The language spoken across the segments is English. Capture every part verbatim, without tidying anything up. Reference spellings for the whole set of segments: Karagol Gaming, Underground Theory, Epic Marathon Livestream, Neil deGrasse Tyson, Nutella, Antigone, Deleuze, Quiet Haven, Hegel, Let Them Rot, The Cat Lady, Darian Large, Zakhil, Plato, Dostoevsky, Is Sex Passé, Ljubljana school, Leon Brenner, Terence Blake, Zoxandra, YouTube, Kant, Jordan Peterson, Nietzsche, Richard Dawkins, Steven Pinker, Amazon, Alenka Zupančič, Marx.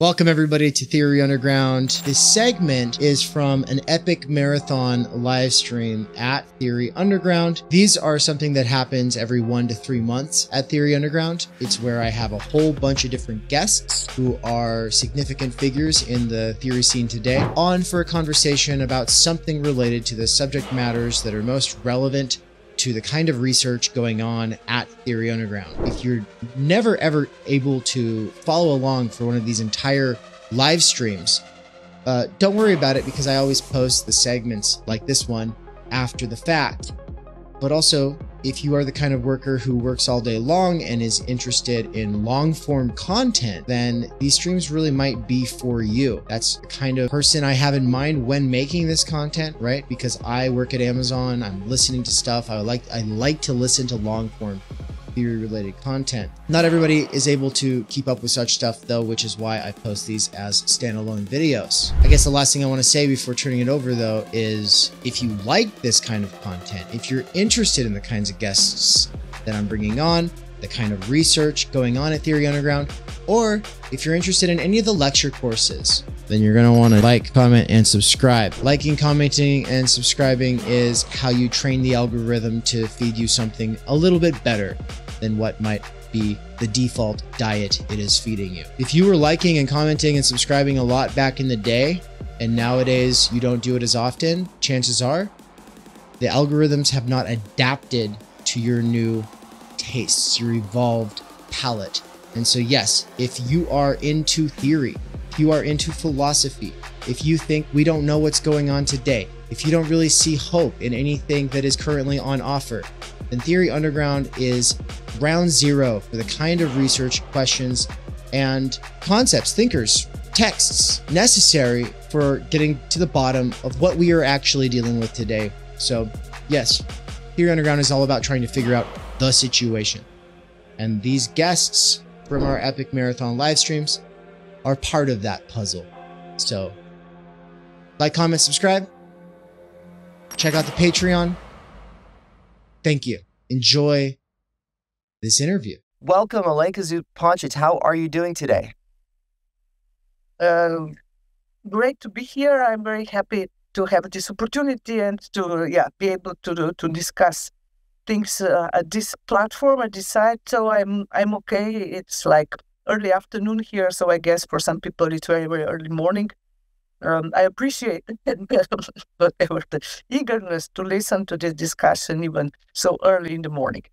Welcome everybody to Theory Underground. This segment is from an epic marathon live stream at Theory Underground. These are something that happens every one to three months at Theory Underground. It's where I have a whole bunch of different guests who are significant figures in the theory scene today on for a conversation about something related to the subject matters that are most relevant to the kind of research going on at Theory Underground. If you're never ever able to follow along for one of these entire live streams, uh, don't worry about it because I always post the segments like this one after the fact. But also, if you are the kind of worker who works all day long and is interested in long form content, then these streams really might be for you. That's the kind of person I have in mind when making this content, right? Because I work at Amazon, I'm listening to stuff. I like, I like to listen to long form theory related content. Not everybody is able to keep up with such stuff though, which is why I post these as standalone videos. I guess the last thing I want to say before turning it over though is if you like this kind of content, if you're interested in the kinds of guests that I'm bringing on, the kind of research going on at Theory Underground, or if you're interested in any of the lecture courses, then you're going to want to like, comment, and subscribe. Liking, commenting, and subscribing is how you train the algorithm to feed you something a little bit better than what might be the default diet it is feeding you. If you were liking and commenting and subscribing a lot back in the day, and nowadays you don't do it as often, chances are the algorithms have not adapted to your new tastes, your evolved palate. And so yes, if you are into theory, if you are into philosophy, if you think we don't know what's going on today, if you don't really see hope in anything that is currently on offer, then Theory Underground is ground zero for the kind of research, questions, and concepts, thinkers, texts necessary for getting to the bottom of what we are actually dealing with today. So yes, Theory Underground is all about trying to figure out the situation. And these guests from our epic marathon live streams are part of that puzzle. So like, comment, subscribe, check out the Patreon. Thank you. Enjoy this interview. Welcome, Alenka Zupančič. How are you doing today? Uh, great to be here. I'm very happy to have this opportunity and to yeah be able to to discuss things uh, at this platform at this site. So I'm I'm okay. It's like early afternoon here, so I guess for some people it's very very early morning. Um, I appreciate whatever the eagerness to listen to this discussion even so early in the morning.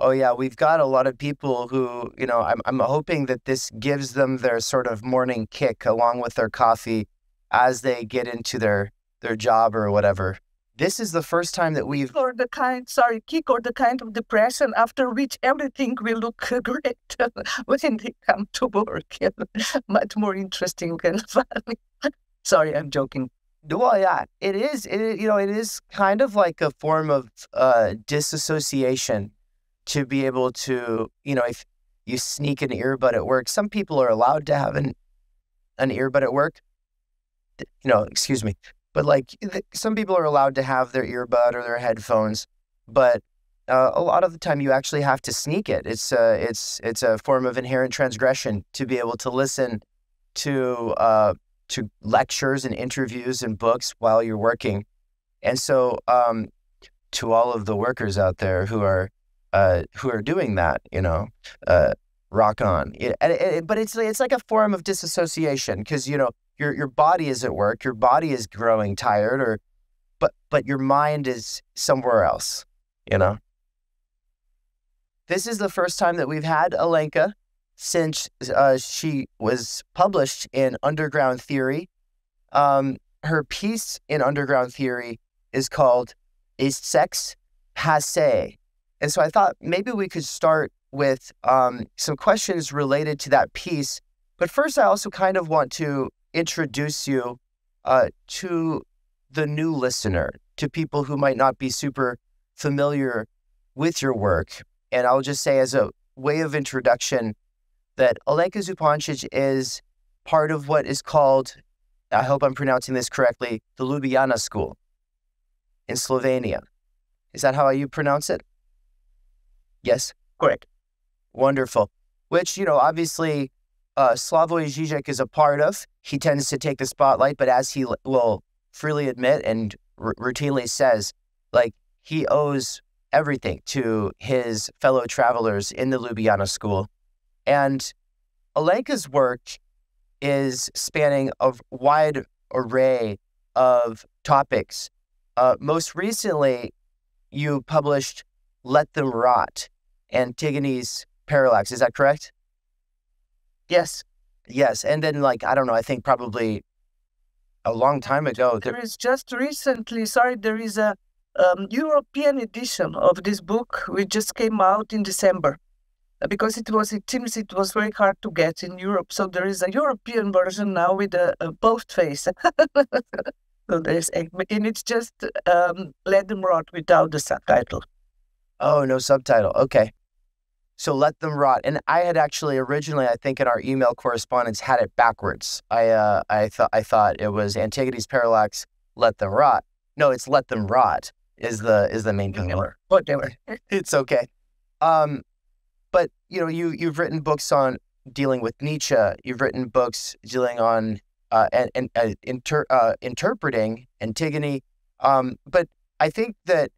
Oh yeah, we've got a lot of people who, you know, I'm I'm hoping that this gives them their sort of morning kick along with their coffee as they get into their their job or whatever. This is the first time that we've or the kind sorry kick or the kind of depression after which everything will look great when they come to work, and much more interesting and fun. Sorry, I'm joking. Well, yeah, it is. It, you know, it is kind of like a form of uh, disassociation to be able to, you know, if you sneak an earbud at work, some people are allowed to have an an earbud at work. You know, excuse me, but like some people are allowed to have their earbud or their headphones, but uh, a lot of the time you actually have to sneak it. It's uh, it's it's a form of inherent transgression to be able to listen to. Uh, to lectures and interviews and books while you're working. And so um, to all of the workers out there who are uh, who are doing that, you know, uh, rock on. It, it, it, but it's it's like a form of disassociation because, you know, your your body is at work, your body is growing tired, or but but your mind is somewhere else, you know. This is the first time that we've had Alenka since uh, she was published in Underground Theory. Um, her piece in Underground Theory is called Is Sex Passé? And so I thought maybe we could start with um, some questions related to that piece. But first, I also kind of want to introduce you uh, to the new listener, to people who might not be super familiar with your work. And I'll just say as a way of introduction, that Alenka Zupančič is part of what is called, I hope I'm pronouncing this correctly, the Ljubljana school in Slovenia. Is that how you pronounce it? Yes? Correct. Wonderful. Which, you know, obviously uh, Slavoj Žižek is a part of. He tends to take the spotlight, but as he will freely admit and r routinely says, like, he owes everything to his fellow travelers in the Ljubljana school. And Alenka's work is spanning a wide array of topics. Uh, most recently, you published Let Them Rot, Antigone's Parallax. Is that correct? Yes. Yes. And then, like, I don't know, I think probably a long time ago. There, there is just recently, sorry, there is a um, European edition of this book, which just came out in December. Because it was, it seems it was very hard to get in Europe. So there is a European version now with a, a postface. So there's, and it's just um, Let Them Rot without the subtitle. Oh, no subtitle. Okay. So Let Them Rot. And I had actually originally, I think in our email correspondence, had it backwards. I, uh, I, th I thought it was Antigone's Parallax, Let Them Rot. No, it's Let Them Rot is the, is the main pillar. Whatever. It's okay. Um, But, you know, you, you've written books on dealing with Nietzsche. You've written books dealing on uh, and, and, uh, inter, uh, interpreting Antigone. Um, but I think that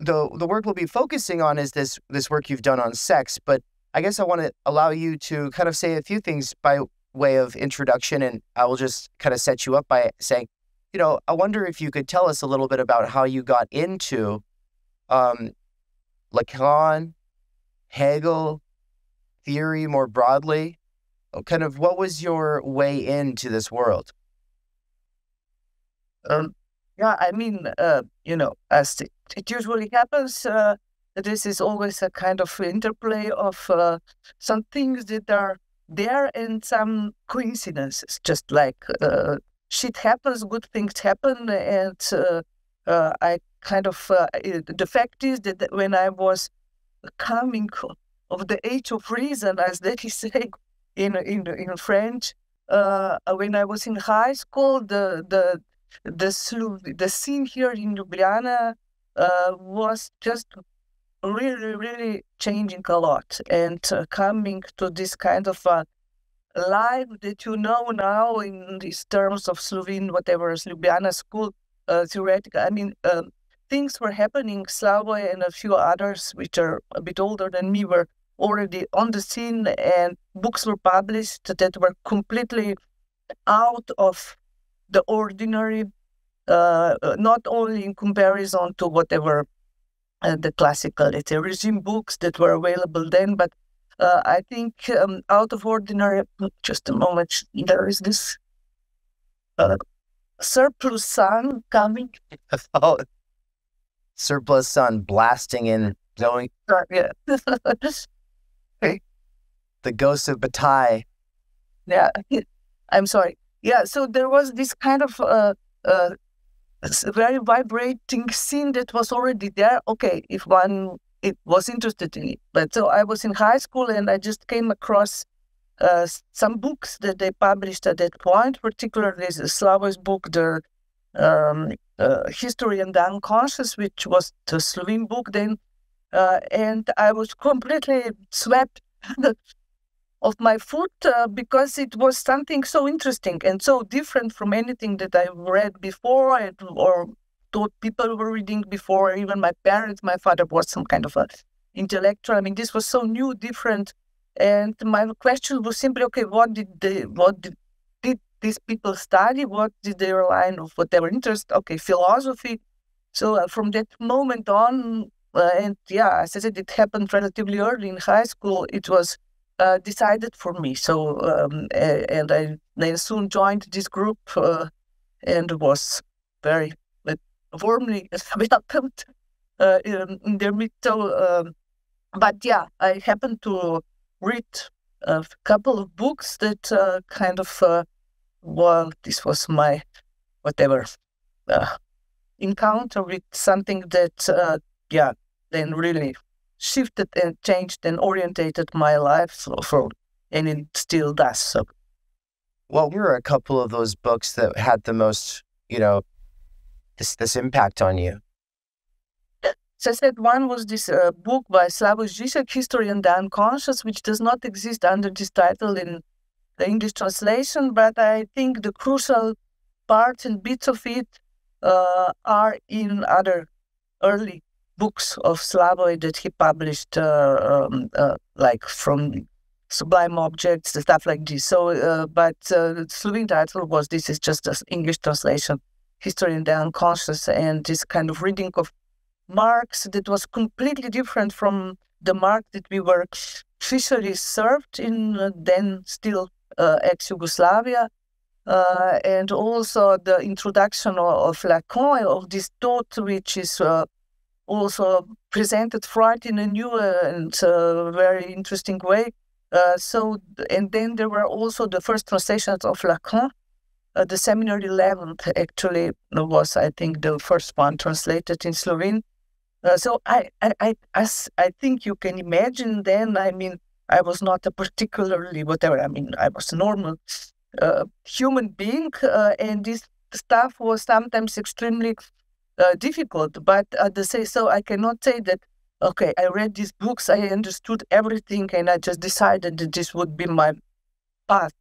the, the work we'll be focusing on is this, this work you've done on sex. But I guess I want to allow you to kind of say a few things by way of introduction. And I will just kind of set you up by saying, you know, I wonder if you could tell us a little bit about how you got into um, Lacan, Hegel, theory more broadly. Kind of what was your way into this world? Um, yeah, I mean, uh, you know, as it, it usually happens, uh, this is always a kind of interplay of uh, some things that are there and some coincidences, just like uh, shit happens, good things happen. And uh, uh, I kind of, uh, the fact is that when I was coming of the age of reason, as they say in in in French, uh, when I was in high school, the the the the scene here in Ljubljana uh, was just really really changing a lot, and uh, coming to this kind of uh, life that you know now in these terms of Slovene whatever Ljubljana school uh, theoretical. I mean. Um, Things were happening. Slavoj and a few others, which are a bit older than me, were already on the scene, and books were published that were completely out of the ordinary, uh, not only in comparison to whatever uh, the classical, let's say, regime books that were available then, but uh, I think um, out of ordinary, just a moment, there is this uh, surplus sun coming. Oh. Surplus sun blasting in, going. Yeah. Okay. The ghost of Bataille. Yeah, I'm sorry. Yeah, so there was this kind of uh, uh, very vibrating scene that was already there. Okay, if one it was interested in it. But so I was in high school and I just came across uh, some books that they published at that point, particularly Slavoj's book, the Um, uh, History and the Unconscious, which was the Slovene book then, uh, and I was completely swept off my foot uh, because it was something so interesting and so different from anything that I read before and, or thought people were reading before, even my parents. My father was some kind of a intellectual. I mean, this was so new, different, and my question was simply, okay, what did they, what did these people study? What did their line of whatever interest? Okay, philosophy. So uh, from that moment on, uh, and yeah, as I said, it happened relatively early in high school. It was uh, decided for me. So, um, and I, I soon joined this group uh, and was very uh, warmly welcomed uh, in their midst. So, um, but yeah, I happened to read a couple of books that uh, kind of uh, well, this was my, whatever, uh, encounter with something that, uh, yeah, then really shifted and changed and orientated my life for, for, and it still does. So. Well, here are a couple of those books that had the most, you know, this, this impact on you. So I said one was this uh, book by Slavoj Žižek, History and the Unconscious, which does not exist under this title in the English translation, but I think the crucial parts and bits of it uh, are in other early books of Slavoj that he published, uh, um, uh, like from Sublime Objects, stuff like this. So, uh, but uh, the Slovene title was, this is just an English translation, History in the Unconscious, and this kind of reading of Marx that was completely different from the Marx that we were officially served in uh, then still uh, ex-Yugoslavia. Uh, and also the introduction of, of Lacan, of this thought, which is uh, also presented Freud in a new and uh, very interesting way. Uh, so, and then there were also the first translations of Lacan. Uh, the Seminar eleven actually was, I think, the first one translated in Slovene. Uh, so I, I, I, as I think you can imagine then, I mean, I was not a particularly, whatever, I mean, I was normal uh, human being, uh, and this stuff was sometimes extremely uh, difficult. But uh, the say, so I cannot say that, okay, I read these books, I understood everything, and I just decided that this would be my path.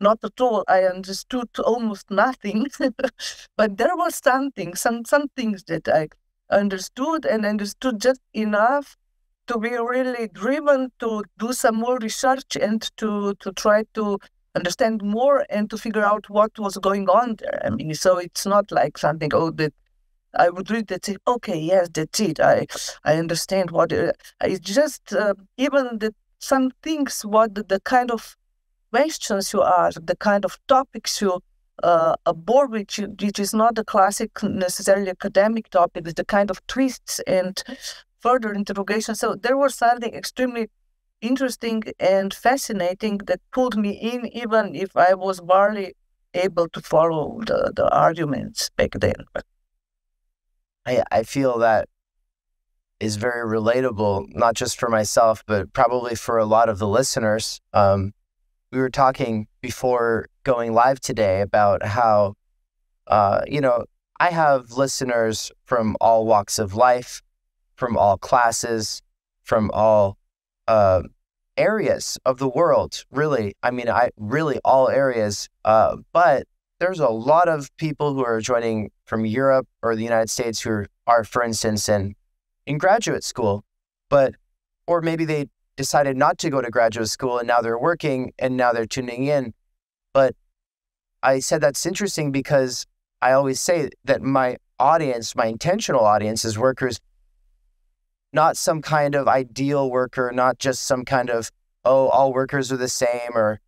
Not at all. I understood almost nothing, but there was something, some, some things that I understood and understood just enough to be really driven to do some more research and to, to try to understand more and to figure out what was going on there. I mean, so it's not like something, oh, that I would read that, say, okay, yes, that's it. I, I understand what, uh, it's just uh, even the, some things, what the, the kind of questions you ask, the kind of topics you uh, abort, which, which is not the classic necessarily academic topic, but the kind of twists and further interrogation. So there was something extremely interesting and fascinating that pulled me in, even if I was barely able to follow the, the arguments back then. But I, I feel that is very relatable, not just for myself, but probably for a lot of the listeners. Um, we were talking before going live today about how, uh, you know, I have listeners from all walks of life, from all classes, from all uh, areas of the world, really. I mean, I really all areas, uh, but there's a lot of people who are joining from Europe or the United States who are, are for instance, in, in graduate school, but, or maybe they decided not to go to graduate school and now they're working and now they're tuning in. But I said that's interesting because I always say that my audience, my intentional audience is workers, not some kind of ideal worker, not just some kind of, oh, all workers are the same, or,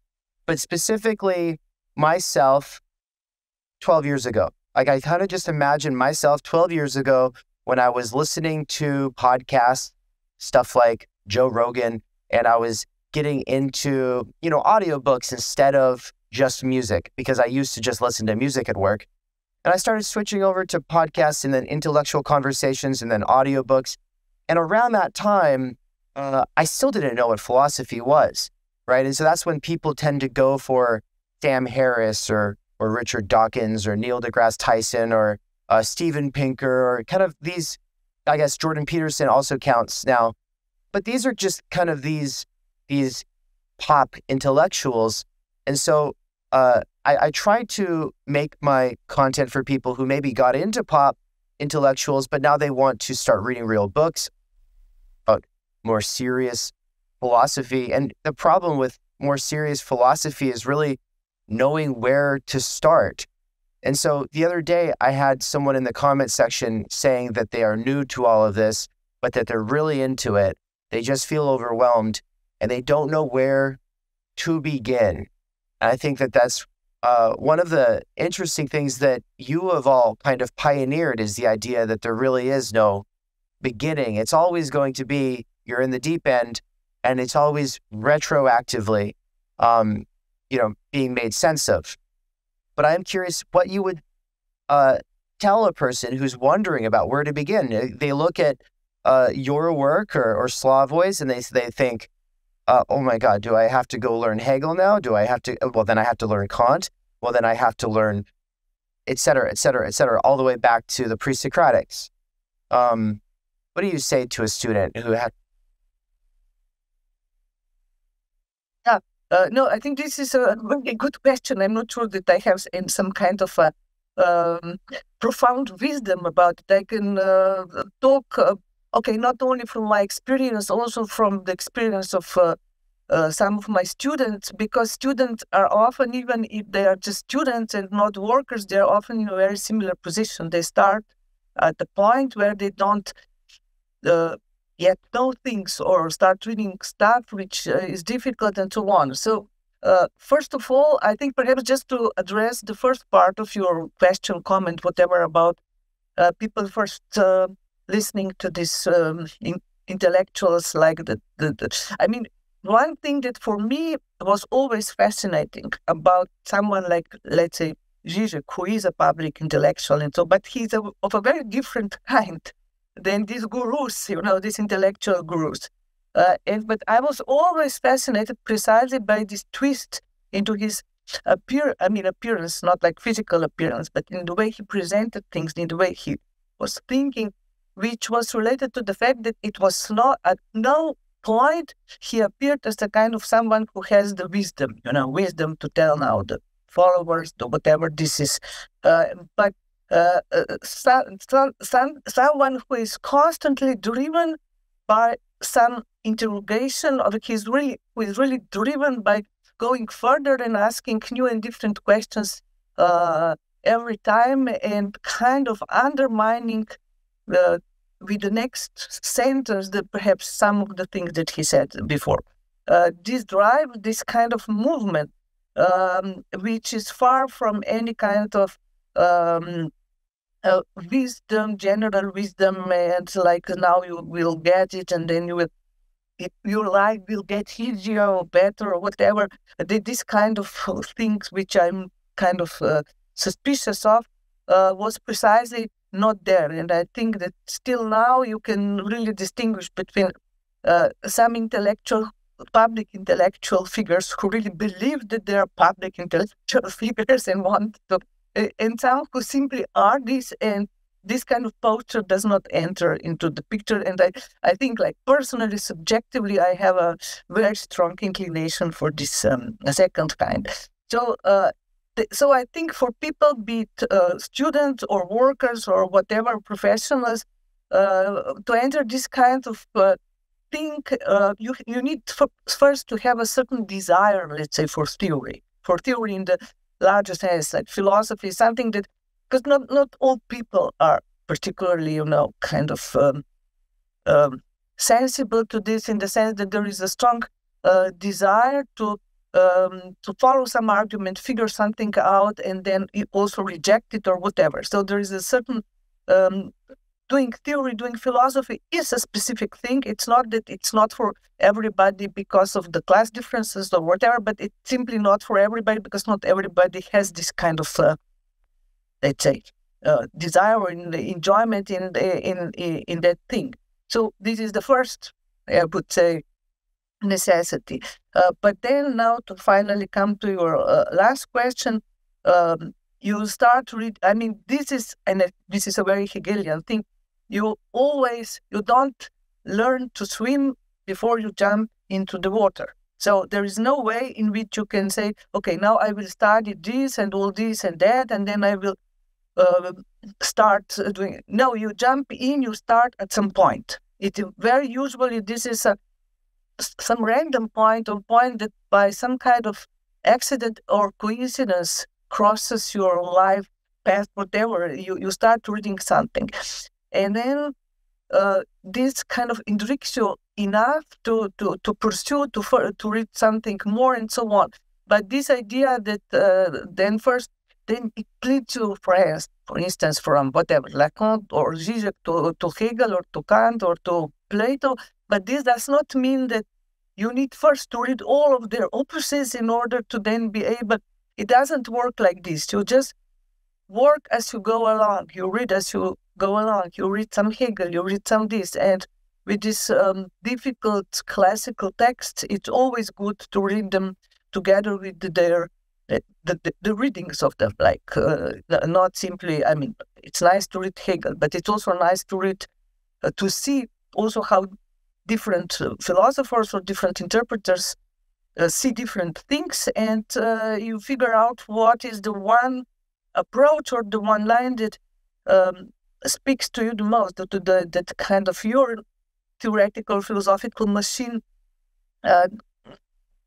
but specifically myself, twelve years ago. Like I kind of just imagined myself twelve years ago when I was listening to podcasts, stuff like Joe Rogan, and I was getting into, you know, audiobooks instead of just music, because I used to just listen to music at work. And I started switching over to podcasts and then intellectual conversations and then audiobooks. And around that time, uh, I still didn't know what philosophy was, right? And so that's when people tend to go for Sam Harris or or Richard Dawkins or Neil deGrasse Tyson or uh, Steven Pinker or kind of these, I guess Jordan Peterson also counts now, but these are just kind of these these pop intellectuals. And so uh, I, I try to make my content for people who maybe got into pop intellectuals, but now they want to start reading real books about more serious philosophy. And the problem with more serious philosophy is really knowing where to start. And so the other day I had someone in the comment section saying that they are new to all of this, but that they're really into it. They just feel overwhelmed and they don't know where to begin. And I think that that's uh, one of the interesting things that you have all kind of pioneered is the idea that there really is no beginning. It's always going to be, you're in the deep end, and it's always retroactively, um, you know, being made sense of. But I'm curious what you would uh, tell a person who's wondering about where to begin. They look at uh, your work or, or Slavoj's and they they think, uh, oh my God, do I have to go learn Hegel now? Do I have to, well, then I have to learn Kant. Well, then I have to learn, et cetera, et cetera, et cetera, all the way back to the pre-Socratics. Um, what do you say to a student who had? Yeah, Uh, no, I think this is a very good question. I'm not sure that I have some kind of a um, profound wisdom about it. I can uh, talk, uh, okay, not only from my experience, also from the experience of uh, uh, some of my students, because students are often, even if they are just students and not workers, they're often in a very similar position. They start at the point where they don't uh, yet know things or start reading stuff which uh, is difficult and so on. So uh, first of all, I think perhaps just to address the first part of your question, comment, whatever, about uh, people first uh, listening to these um, in intellectuals like the, the, the... I mean, one thing that for me was always fascinating about someone like, let's say, Žižek, who is a public intellectual and so, but he's a, of a very different kind than these gurus, you know, these intellectual gurus. Uh, and, but I was always fascinated precisely by this twist into his appear, I mean, appearance, not like physical appearance, but in the way he presented things, in the way he was thinking, which was related to the fact that it was not, at no point he appeared as the kind of someone who has the wisdom, you know, wisdom to tell now the followers, the whatever this is. Uh, but Uh, uh, some, some, some, someone who is constantly driven by some interrogation, or he's really, who is really driven by going further and asking new and different questions uh, every time, and kind of undermining uh, with the next sentence that perhaps some of the things that he said before. Uh, this drive, this kind of movement, um, which is far from any kind of Um, uh, wisdom, general wisdom, and like now you will get it, and then you will, it, your life will get easier or better or whatever. This kind of things, which I'm kind of uh, suspicious of, uh, was precisely not there. And I think that still now you can really distinguish between uh, some intellectual, public intellectual figures who really believe that they are public intellectual figures and want to, and some who simply are this, and this kind of posture does not enter into the picture. And I, I think, like, personally, subjectively, I have a very strong inclination for this um, second kind. So, uh, so I think for people, be it uh, students or workers or whatever, professionals, uh, to enter this kind of uh, thing, uh, you, you need for, first to have a certain desire, let's say, for theory, for theory in the larger sense, like philosophy, something that, because not, not all people are particularly, you know, kind of um, um, sensible to this, in the sense that there is a strong uh, desire to um, to follow some argument, figure something out, and then also reject it or whatever. So there is a certain, um, doing theory, doing philosophy is a specific thing. It's not that it's not for everybody because of the class differences or whatever, but it's simply not for everybody because not everybody has this kind of, uh, let's say, uh, desire or enjoyment in, in, in, in that thing. So this is the first, I would say, necessity. Uh, but then now to finally come to your uh, last question, um, you start to read, I mean, this is, and this is a very Hegelian thing, you always, you don't learn to swim before you jump into the water. So there is no way in which you can say, okay, now I will study this and all this and that, and then I will uh, start doing it. No, you jump in, you start at some point. It very usually, this is a, some random point or point that by some kind of accident or coincidence crosses your life path, whatever, you, you start reading something. And then uh, this kind of intrigues you enough to, to, to pursue, to, to read something more and so on. But this idea that uh, then first, then it leads you, friends, for instance, from whatever, Lacan or Žižek to, to Hegel or to Kant or to Plato. But this does not mean that you need first to read all of their opuses in order to then be able. It doesn't work like this. You just work as you go along. You read as you go along. You read some Hegel, you read some this. And with these um, difficult classical texts, it's always good to read them together with their, the, the, the readings of them. Like, uh, not simply, I mean, it's nice to read Hegel, but it's also nice to read, uh, to see also how different philosophers or different interpreters uh, see different things, and uh, you figure out what is the one approach or the one line that um, speaks to you the most, to the, that kind of your theoretical philosophical machine, uh,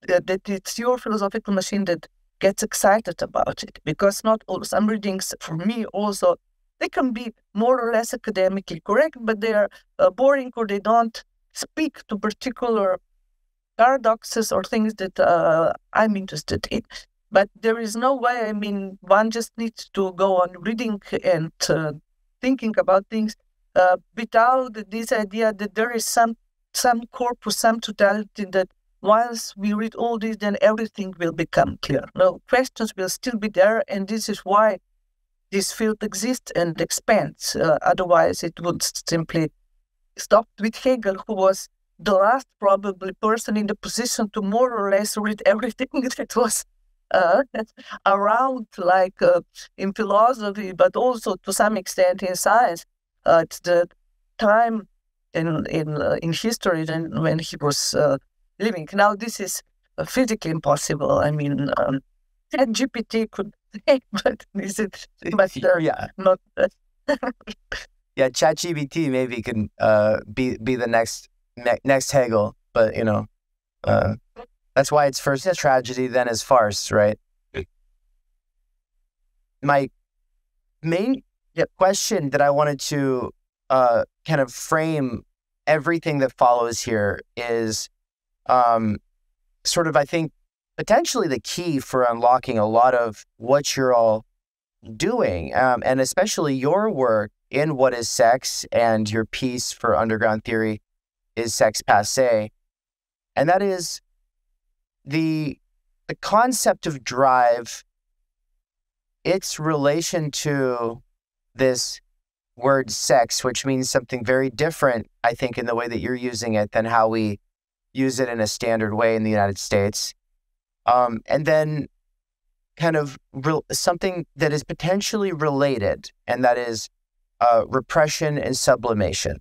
that it's your philosophical machine that gets excited about it. Because not all, some readings for me also, they can be more or less academically correct, but they are uh, boring, or they don't speak to particular paradoxes or things that uh, I'm interested in. But there is no way, I mean, one just needs to go on reading and uh, thinking about things uh, without this idea that there is some, some corpus, some totality, that once we read all this, then everything will become clear. No, questions will still be there, and this is why this field exists and expands. Uh, otherwise, it would simply stop with Hegel, who was the last probably person in the position to more or less read everything that was uh, around, like uh, in philosophy, but also to some extent in science. Uh, at the time in in uh, in history, then when he was uh, living. Now this is uh, physically impossible. I mean, um, ChatGPT could. But is it? But uh, yeah, not. Uh, yeah, ChatGPT maybe can uh, be be the next ne next Hegel, but you know, uh, that's why it's first is tragedy, then is farce, right? My main yep. question that I wanted to uh, kind of frame everything that follows here is um, sort of, I think, potentially the key for unlocking a lot of what you're all doing, um, and especially your work in What Is Sex and your piece for Underground Theory, Is Sex Passé? And that is the, the concept of drive, its relation to this word sex, which means something very different, I think, in the way that you're using it than how we use it in a standard way in the United States. Um, and then kind of re something that is potentially related, and that is uh, repression and sublimation.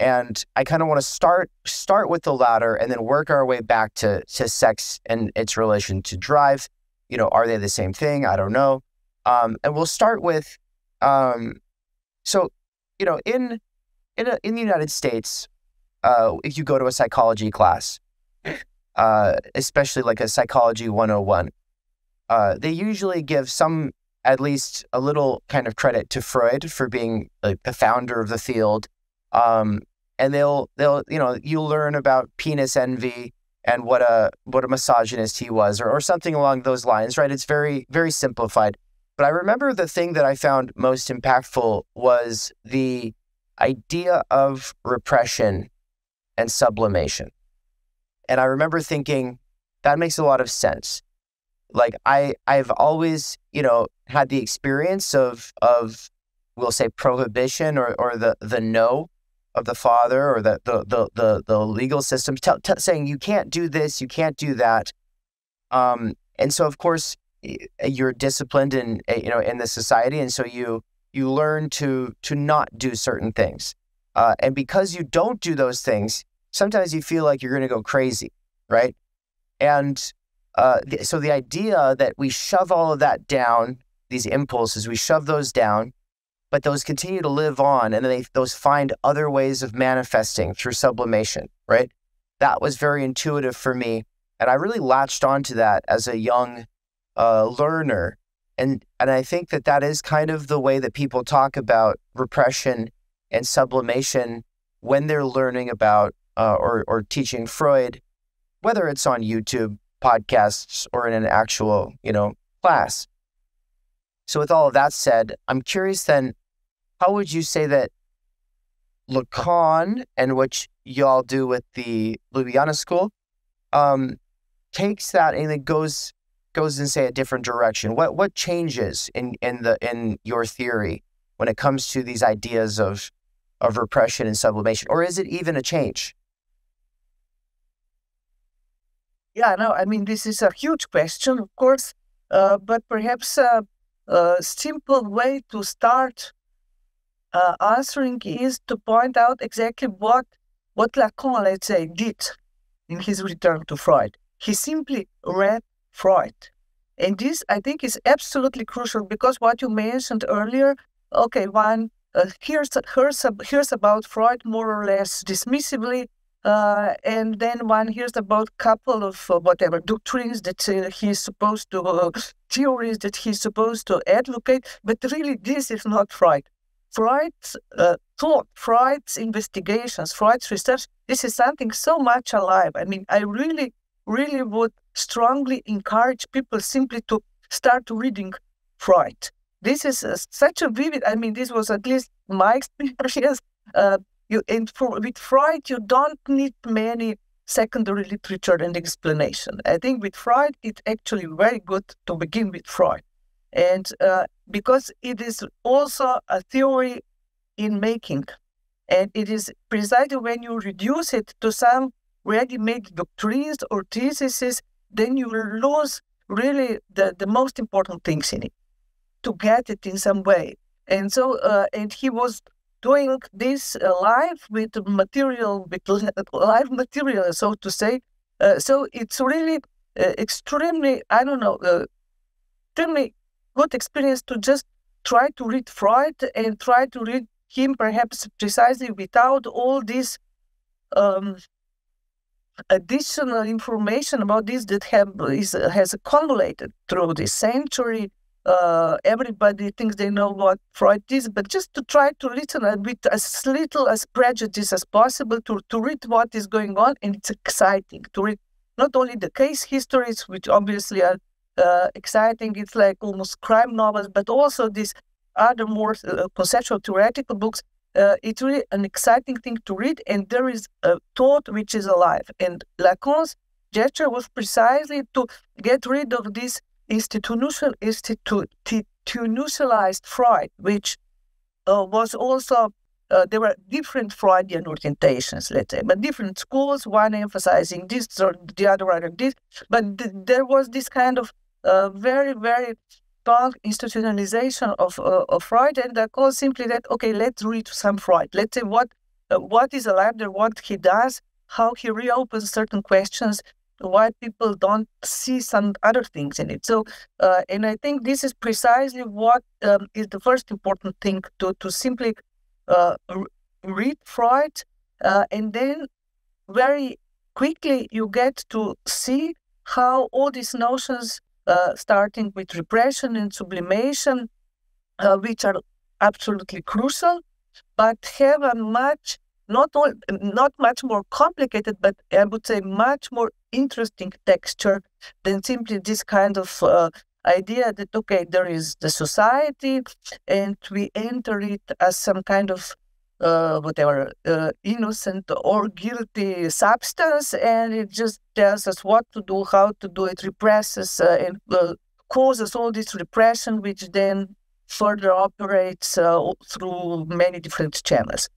And I kind of want to start start with the latter and then work our way back to, to sex and its relation to drive. You know, are they the same thing? I don't know. Um, and we'll start with, um, so, you know, in, in, a, in the United States, uh, if you go to a psychology class, Uh, especially like a psychology one oh one. Uh, they usually give some, at least a little kind of credit to Freud for being like the founder of the field. Um, and they'll, they'll, you know, you'll learn about penis envy and what a, what a misogynist he was, or, or something along those lines, right? It's very, very simplified. But I remember the thing that I found most impactful was the idea of repression and sublimation. And I remember thinking, that makes a lot of sense. Like I, I've always, you know, had the experience of, of we'll say prohibition, or, or the, the no of the father, or the, the, the, the, the legal system t t saying you can't do this, you can't do that. Um, and so of course you're disciplined in, you know, in the society. And so you, you learn to, to not do certain things. Uh, and because you don't do those things, sometimes you feel like you're going to go crazy, right? And uh, th so the idea that we shove all of that down, these impulses, we shove those down, but those continue to live on, and then they, those find other ways of manifesting through sublimation, right? That was very intuitive for me, and I really latched onto that as a young uh, learner, and and I think that that is kind of the way that people talk about repression and sublimation when they're learning about Uh, or, or teaching Freud, whether it's on YouTube, podcasts, or in an actual, you know, class. So with all of that said, I'm curious then, how would you say that Lacan, and what y'all do with the Ljubljana school, um, takes that and it goes goes in, say, a different direction? What what changes in in the in your theory when it comes to these ideas of of repression and sublimation, or is it even a change? Yeah, no, I mean, this is a huge question, of course, uh, but perhaps a, a simple way to start uh, answering is to point out exactly what, what Lacan, let's say, did in his return to Freud. He simply read Freud. And this, I think, is absolutely crucial because what you mentioned earlier, okay, one uh, hears, hears, hears about Freud more or less dismissively, uh, and then one hears about a couple of uh, whatever doctrines that uh, he's supposed to, uh, theories that he's supposed to advocate, but really this is not Freud. Freud's uh, thought, Freud's investigations, Freud's research, this is something so much alive. I mean, I really, really would strongly encourage people simply to start reading Freud. This is uh, such a vivid, I mean, this was at least my experience. Uh, you, and for, with Freud, you don't need many secondary literature and explanation. I think with Freud, it's actually very good to begin with Freud. And uh, because it is also a theory in making, and it is precisely when you reduce it to some ready-made doctrines or theses, then you lose really the, the most important things in it, to get it in some way. And so, uh, and he was doing this uh, live with material, with live material, so to say. Uh, so it's really uh, extremely, I don't know, uh, extremely good experience to just try to read Freud and try to read him perhaps precisely without all this um, additional information about this that have, is, has accumulated through this century. Uh, everybody thinks they know what Freud is, but just to try to listen with as little as prejudice as possible, to, to read what is going on, and it's exciting to read not only the case histories, which obviously are Uh, exciting, it's like almost crime novels, but also these other more uh, conceptual theoretical books. Uh, it's really an exciting thing to read, and there is a thought which is alive. And Lacan's gesture was precisely to get rid of this institutional, institutionalized Freud, which uh, was also, uh, there were different Freudian orientations, let's say, but different schools, one emphasizing this or the other one of this, but th there was this kind of Uh, very, very strong institutionalization of, uh, of Freud, and that was simply that, okay, let's read some Freud. Let's see what, uh, what is alive there, what he does, how he reopens certain questions, why people don't see some other things in it. So, uh, and I think this is precisely what um, is the first important thing, to, to simply uh, read Freud, uh, and then very quickly you get to see how all these notions, Uh, starting with repression and sublimation, uh, which are absolutely crucial, but have a much, not, all, not much more complicated, but I would say much more interesting texture than simply this kind of uh, idea that, okay, there is the society and we enter it as some kind of Uh, whatever, uh, innocent or guilty substance, and it just tells us what to do, how to do it, represses uh, and uh, causes all this repression, which then further operates uh, through many different channels.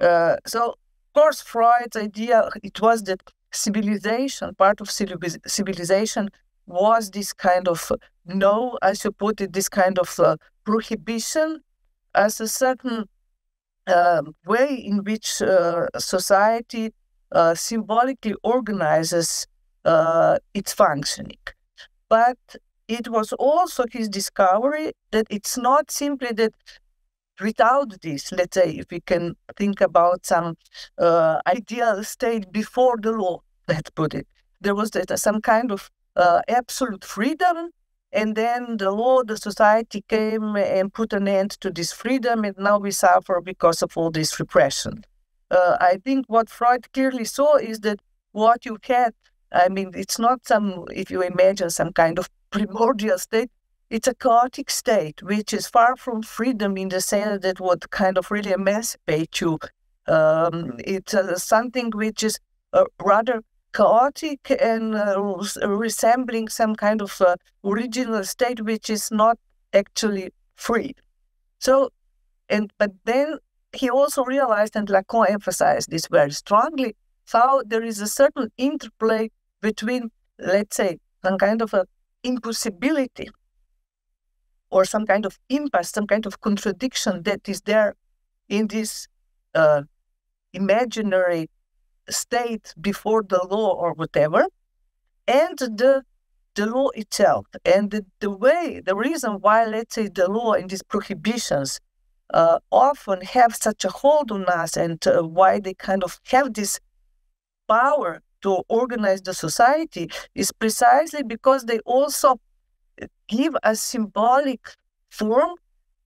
Uh, so, of course, Freud's idea, it was that civilization, part of civilization was this kind of, no, as you put it, this kind of uh, prohibition as a certain Uh, way in which uh, society uh, symbolically organizes uh, its functioning. But it was also his discovery that it's not simply that without this, let's say, if we can think about some uh, ideal state before the law, let's put it, there was that, uh, some kind of uh, absolute freedom. And then the law, the society came and put an end to this freedom, and now we suffer because of all this repression. Uh, I think what Freud clearly saw is that what you had, I mean, it's not some, if you imagine some kind of primordial state, it's a chaotic state, which is far from freedom in the sense that would kind of really emancipate you. Um, it's uh, something which is uh, rather chaotic and uh, resembling some kind of uh, original state, which is not actually free. So, and but then he also realized, and Lacan emphasized this very strongly, how there is a certain interplay between, let's say, some kind of a impossibility or some kind of impasse, some kind of contradiction that is there in this uh, imaginary state before the law or whatever, and the the law itself. And the, the way, the reason why, let's say, the law and these prohibitions uh, often have such a hold on us, and uh, why they kind of have this power to organize the society, is precisely because they also give a symbolic form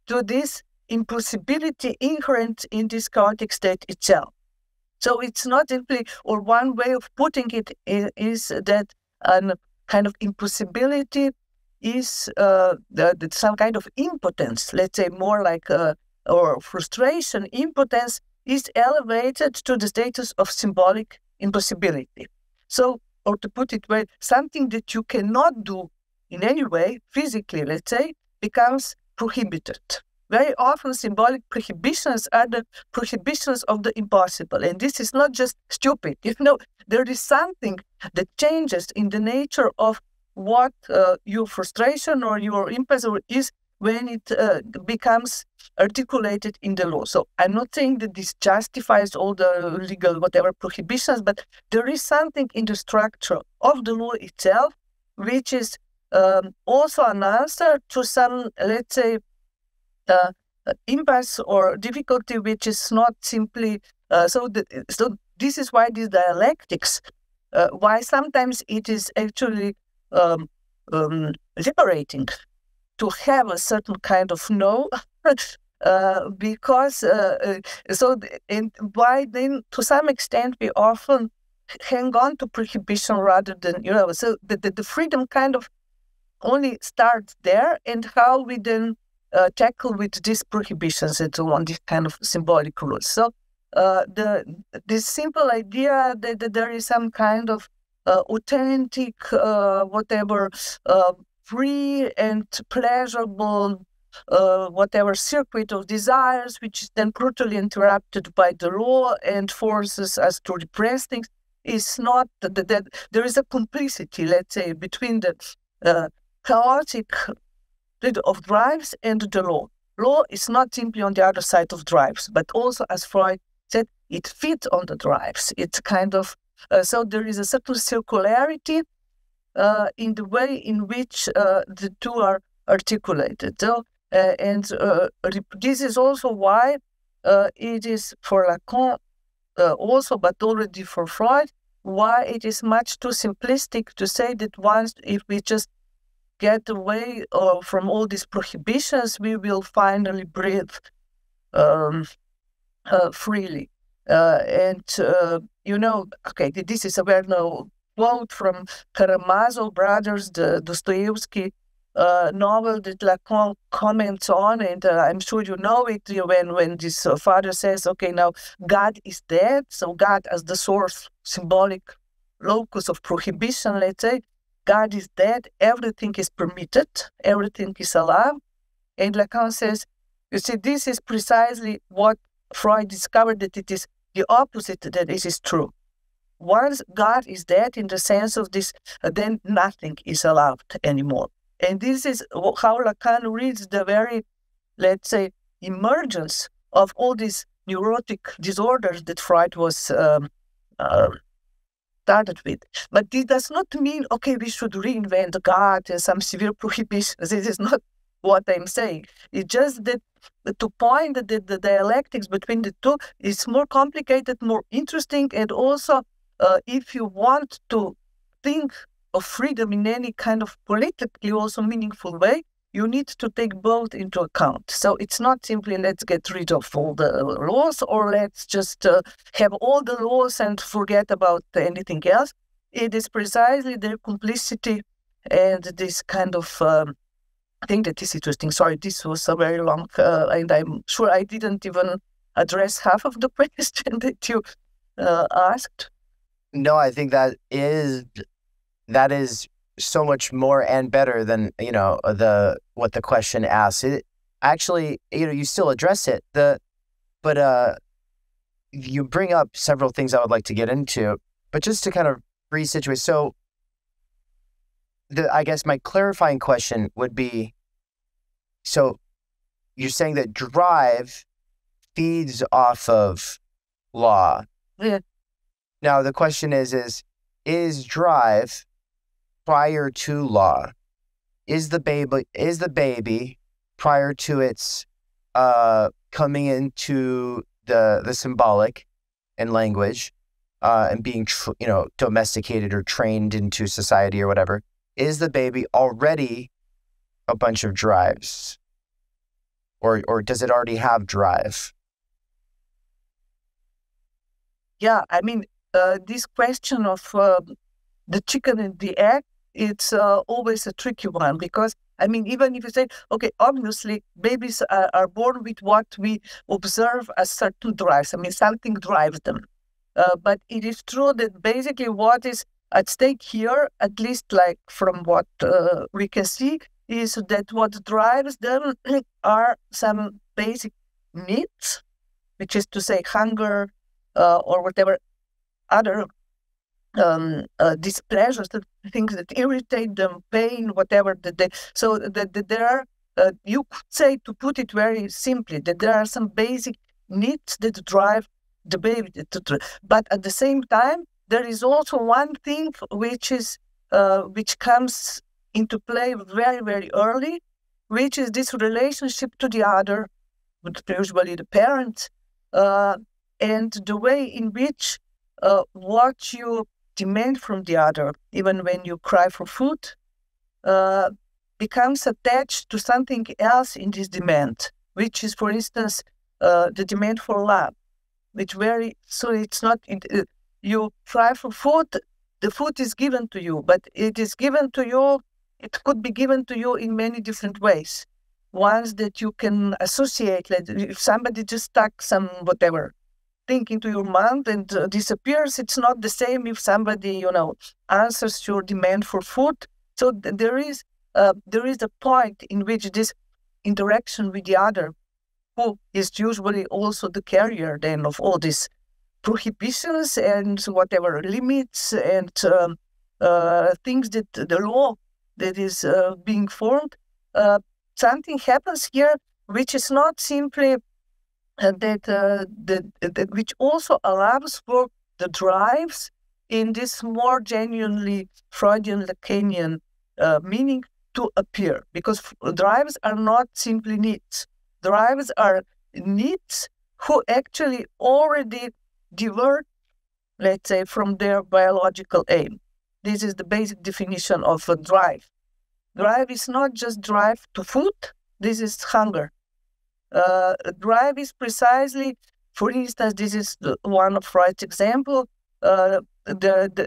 to this impossibility inherent in this chaotic state itself. So it's not simply, or one way of putting it is that a kind of impossibility is uh, some kind of impotence, let's say more like, a, or frustration, impotence is elevated to the status of symbolic impossibility. So, or to put it well, something that you cannot do in any way, physically, let's say, becomes prohibited. Very often symbolic prohibitions are the prohibitions of the impossible. And this is not just stupid. You know, there is something that changes in the nature of what uh, your frustration or your impulse is when it uh, becomes articulated in the law. So I'm not saying that this justifies all the legal whatever prohibitions, but there is something in the structure of the law itself, which is um, also an answer to some, let's say, Uh, impasse or difficulty, which is not simply uh, so. The, so this is why these dialectics, uh, why sometimes it is actually um, um, liberating to have a certain kind of no, uh, because uh, so and why then to some extent we often hang on to prohibition rather than, you know, so the the, the freedom kind of only starts there, and how we then Uh, tackle with these prohibitions and so on, these kind of symbolic rules. So uh, the this simple idea that, that there is some kind of uh, authentic, uh, whatever, uh, free and pleasurable, uh, whatever circuit of desires, which is then brutally interrupted by the law and forces us to repress things, is not that, that, that there is a complicity, let's say, between the uh, chaotic of drives and the law. Law is not simply on the other side of drives, but also, as Freud said, it fits on the drives. It's kind of, uh, so there is a certain circularity uh, in the way in which uh, the two are articulated. So, uh, and uh, this is also why uh, it is for Lacan uh, also, but already for Freud, why it is much too simplistic to say that once, if we just get away uh, from all these prohibitions, we will finally breathe um, uh, freely. Uh, and, uh, you know, okay, this is a well-known quote from Karamazov Brothers, the Dostoevsky uh, novel that Lacan comments on, and uh, I'm sure you know it, when, when this uh, father says, okay, now God is dead, so God as the source, symbolic locus of prohibition, let's say, God is dead, everything is permitted, everything is allowed. And Lacan says, you see, this is precisely what Freud discovered, that it is the opposite, that this is true. Once God is dead in the sense of this, then nothing is allowed anymore. And this is how Lacan reads the very, let's say, emergence of all these neurotic disorders that Freud was um, uh, started with. But this does not mean, okay, we should reinvent God and some severe prohibitions. This is not what I'm saying. It's just that to point that the, the dialectics between the two is more complicated, more interesting, and also uh, if you want to think of freedom in any kind of politically also meaningful way, you need to take both into account. So it's not simply let's get rid of all the laws, or let's just uh, have all the laws and forget about anything else. It is precisely their complicity and this kind of um, thing that is interesting. Sorry, this was a very long, uh, and I'm sure I didn't even address half of the question that you uh, asked. No, I think that is, that is so much more and better than, you know, the what the question asks. It actually, you know, you still address it. The but uh, you bring up several things I would like to get into. But just to kind of resituate, so the I guess my clarifying question would be: so you're saying that drive feeds off of law? Yeah. Now the question is: is is drive prior to law? Is the baby is the baby prior to its uh, coming into the the symbolic and language uh, and being tr you know domesticated or trained into society or whatever? Is the baby already a bunch of drives, or or does it already have drive? Yeah, I mean uh, this question of uh, the chicken and the egg. It's uh, always a tricky one because, I mean, even if you say, okay, obviously babies are, are born with what we observe as certain drives. I mean, something drives them. Uh, but it is true that basically what is at stake here, at least like from what uh, we can see, is that what drives them are some basic needs, which is to say hunger uh, or whatever other Um, uh, displeasures, the things that irritate them, pain, whatever that they, so that, that there are, uh, you could say, to put it very simply, that there are some basic needs that drive the baby. But at the same time, there is also one thing which is, uh, which comes into play very, very early, which is this relationship to the other, usually the parent, uh, and the way in which uh, what you demand from the other, even when you cry for food, uh, becomes attached to something else in this demand, which is, for instance, uh, the demand for love, which very, so it's not, it, you cry for food, the food is given to you, but it is given to you, it could be given to you in many different ways. Ones that you can associate, like if somebody just stuck some whatever thing into your mind and uh, disappears, it's not the same if somebody, you know, answers your demand for food. So th there is uh, there is a point in which this interaction with the other, who is usually also the carrier then of all these prohibitions and whatever limits and um, uh, things that the law that is uh, being formed, uh, something happens here which is not simply Uh, that, uh, that, that which also allows for the drives in this more genuinely Freudian Lacanian uh, meaning to appear, because drives are not simply needs. Drives are needs who actually already divert, let's say, from their biological aim. This is the basic definition of a drive. Drive is not just drive to food, this is hunger. Uh, drive is precisely, for instance, this is one of Freud's example. Uh, the, the,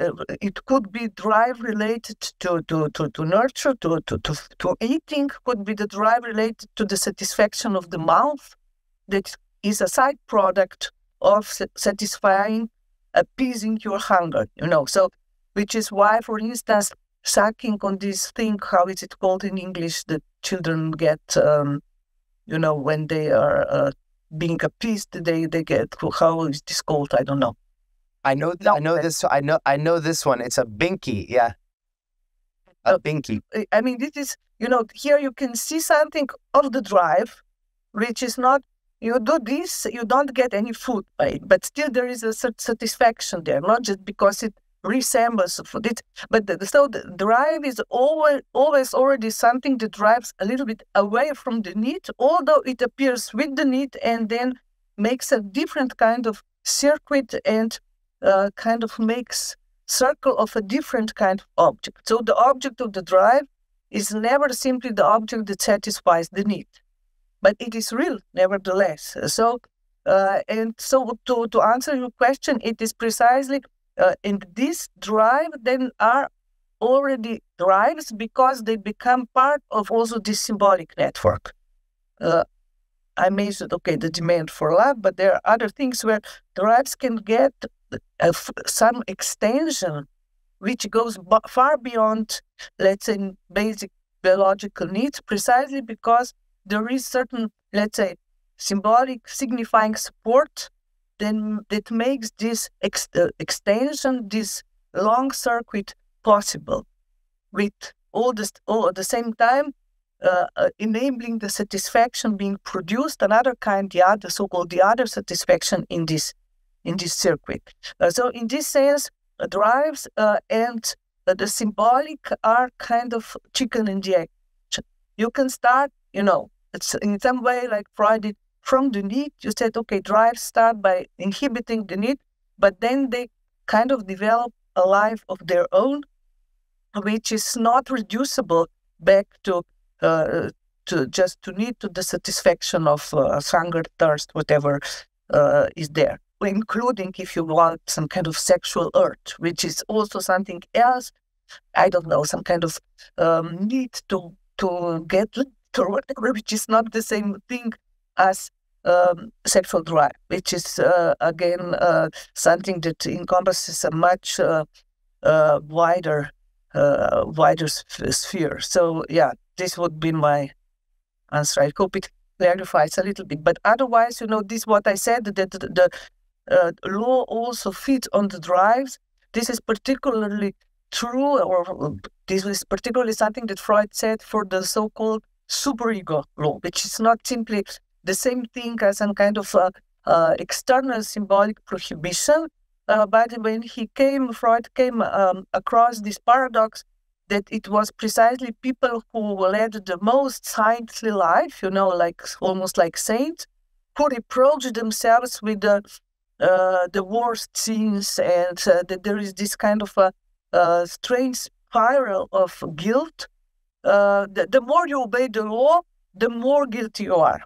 it could be drive related to to to, to nurture, to, to to to eating. Could be the drive related to the satisfaction of the mouth, that is a side product of satisfying, appeasing your hunger. You know, so which is why, for instance, sucking on this thing. How is it called in English? That children get. Um, You know, when they are uh, being appeased, they they get, how is this called? I don't know. I know, no. I know this. I know, I know this one. It's a binky, yeah, a uh, binky. I mean, this is, you know, here you can see something of the drive, which is not, you do this, you don't get any food by it, but still there is a satisfaction there, not just because it resembles food. It, but the, so the drive is always, always already something that drives a little bit away from the need, although it appears with the need and then makes a different kind of circuit and uh, kind of makes circle of a different kind of object. So the object of the drive is never simply the object that satisfies the need, but it is real nevertheless. So uh, and so to, to answer your question, it is precisely Uh, and these drive then are already drives because they become part of also this symbolic network. Uh, I mentioned, okay, the demand for love, but there are other things where drives can get uh, some extension which goes far beyond, let's say, basic biological needs, precisely because there is certain, let's say, symbolic signifying support then that makes this ex uh, extension, this long circuit possible, with all, this, all at the same time uh, uh, enabling the satisfaction being produced, another kind, the other so-called the other satisfaction in this in this circuit. Uh, so in this sense, uh, drives uh, and that the symbolic are kind of chicken and the egg. You can start, you know, it's in some way like Freud did from the need. You said, okay, drives start by inhibiting the need, but then they kind of develop a life of their own, which is not reducible back to uh, to just to need to the satisfaction of uh, hunger, thirst, whatever uh, is there, including if you want some kind of sexual urge, which is also something else. I don't know, some kind of um, need to to get or whatever, which is not the same thing as um, sexual drive, which is uh, again uh, something that encompasses a much uh, uh, wider uh, wider sphere. So yeah, this would be my answer. I hope it clarifies a little bit. But otherwise, you know, this what I said, that the, the uh, law also feeds on the drives. This is particularly true, or this is particularly something that Freud said for the so-called superego law, which is not simply the same thing as some kind of uh, uh, external symbolic prohibition. Uh, but when he came, Freud came um, across this paradox that it was precisely people who led the most saintly life, you know, like almost like saints, who reproached themselves with the uh, the worst sins, and uh, that there is this kind of a, a strange spiral of guilt. Uh, the, the more you obey the law, the more guilty you are.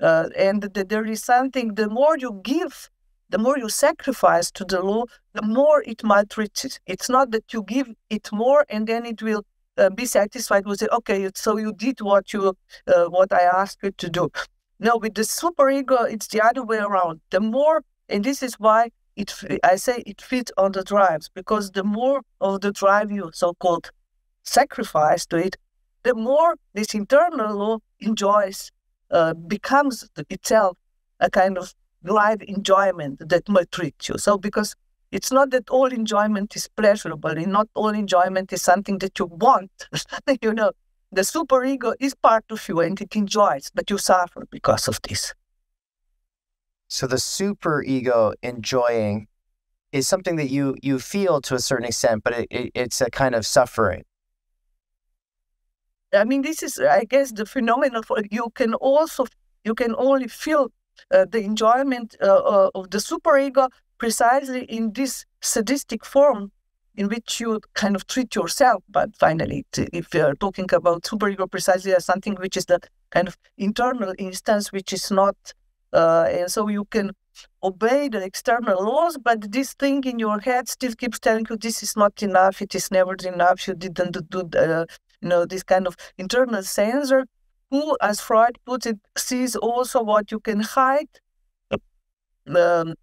Uh, and the, there is something, the more you give, the more you sacrifice to the law, the more it maltreats it. It's not that you give it more and then it will uh, be satisfied with it. Okay, so you did what you uh, what I asked you to do. No, with the superego, it's the other way around. The more, and this is why it I say it fits on the drives, because the more of the drive you so-called sacrifice to it, the more this internal law enjoys, uh, becomes itself a kind of live enjoyment that maltreats you. So because it's not that all enjoyment is pleasurable, and not all enjoyment is something that you want. You know, the superego is part of you and it enjoys, but you suffer because of this. So the superego enjoying is something that you you feel to a certain extent, but it, it, it's a kind of suffering. I mean, this is, I guess, the phenomenon of you can also, you can only feel uh, the enjoyment uh, of the superego precisely in this sadistic form in which you kind of treat yourself. But finally, if you're talking about superego precisely as something which is the kind of internal instance, which is not, uh, and so you can obey the external laws, but this thing in your head still keeps telling you this is not enough, it is never enough, you didn't do the... Uh, you know, this kind of internal censor, who, as Freud puts it, sees also what you can hide um,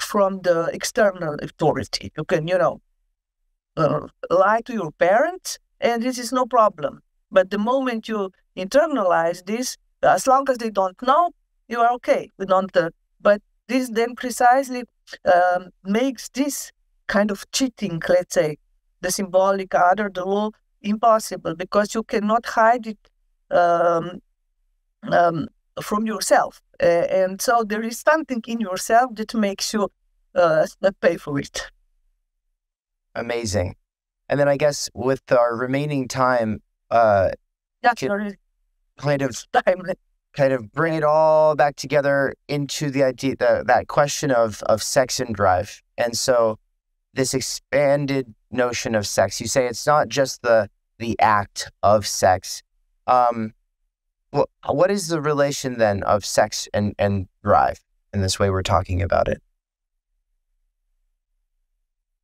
from the external authority. You can, you know, uh, lie to your parents, and this is no problem. But the moment you internalize this, as long as they don't know, you are okay. We don't, uh, but this then precisely um, makes this kind of cheating, let's say, the symbolic other, the law, impossible, because you cannot hide it um, um, from yourself. Uh, and so there is something in yourself that makes you uh, pay for it. Amazing. And then I guess with our remaining time, uh, could kind of time. kind of bring it all back together into the idea, the, that question of, of sex and drive. And so this expanded notion of sex, you say it's not just the the act of sex. Um, well, what is the relation then of sex and, and drive in this way we're talking about it?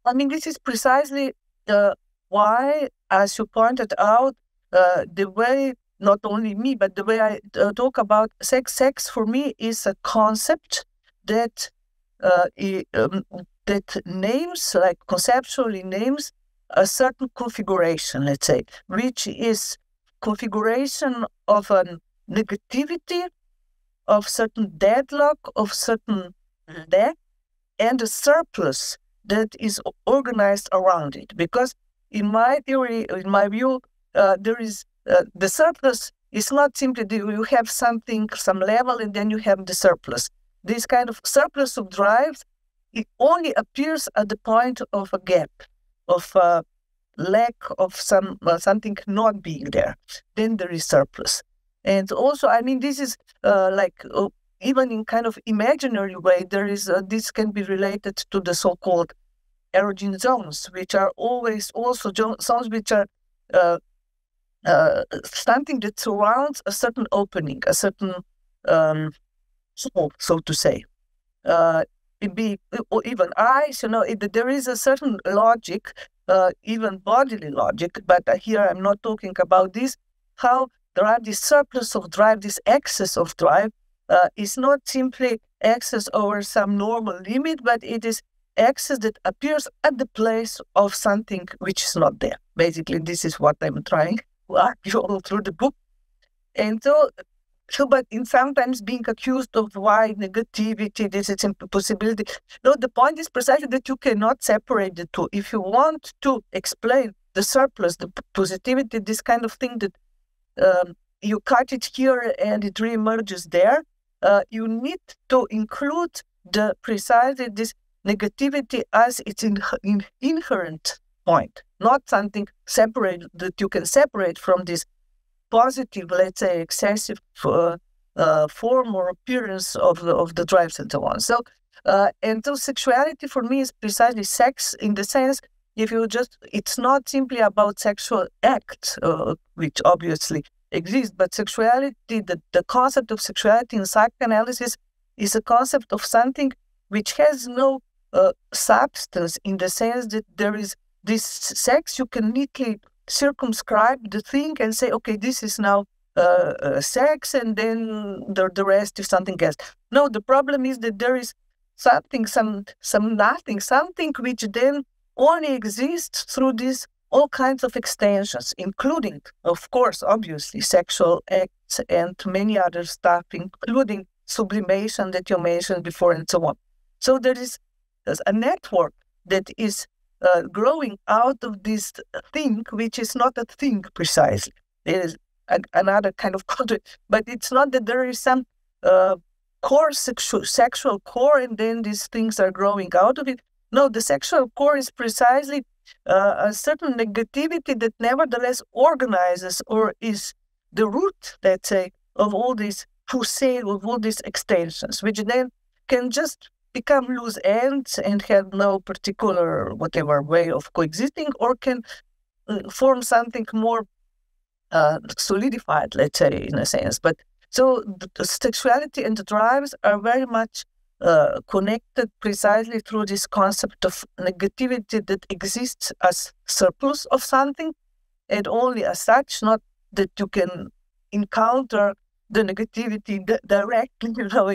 I mean, this is precisely uh, why, as you pointed out, uh, the way, not only me, but the way I uh, talk about sex, sex for me is a concept that uh, it, um, that names, like conceptually names, a certain configuration, let's say, which is configuration of a negativity, of certain deadlock, of certain lack, and a surplus that is organized around it. Because in my theory, in my view, uh, there is uh, the surplus is not simply that you have something, some level, and then you have the surplus. This kind of surplus of drives, it only appears at the point of a gap, of uh, lack of some uh, something not being there, then there is surplus. And also, I mean, this is uh, like uh, even in kind of imaginary way, there is uh, this can be related to the so-called erogen zones, which are always also zones which are uh, uh, something that surrounds a certain opening, a certain um, soul, so to say. Uh, it be or even eyes, you know, it, there is a certain logic, uh, even bodily logic. But here I'm not talking about this. How drive, this surplus of drive, this excess of drive, uh, is not simply excess over some normal limit, but it is excess that appears at the place of something which is not there. Basically, this is what I'm trying to argue all through the book. And so, so but in sometimes being accused of why negativity, this is impossibility. No, the point is precisely that you cannot separate the two. If you want to explain the surplus, the positivity, this kind of thing that Um, you cut it here and it reemerges there, uh, you need to include the precisely this negativity as its in, in, inherent point, not something separate that you can separate from this positive, let's say, excessive uh, uh, form or appearance of the, of the drives and so on. So, uh, and so sexuality for me is precisely sex in the sense. If you just, it's not simply about sexual acts, uh, which obviously exists, but sexuality, the, the concept of sexuality in psychoanalysis is a concept of something which has no uh, substance in the sense that there is this sex, you can neatly circumscribe the thing and say, okay, this is now uh, uh, sex, and then the, the rest is something else. No, the problem is that there is something, some, some nothing, something which then only exists through these all kinds of extensions, including, of course, obviously, sexual acts and many other stuff, including sublimation that you mentioned before and so on. So there is a network that is uh, growing out of this thing, which is not a thing precisely. There is a, another kind of contract, but it's not that there is some uh, core sexual, sexual core and then these things are growing out of it. No, the sexual core is precisely uh, a certain negativity that nevertheless organizes or is the root, let's say, of all these crusade, of all these extensions, which then can just become loose ends and have no particular, whatever, way of coexisting, or can uh, form something more uh, solidified, let's say, in a sense. But so the, the sexuality and the drives are very much Uh, connected precisely through this concept of negativity that exists as surplus of something, and only as such, not that you can encounter the negativity directly, you know,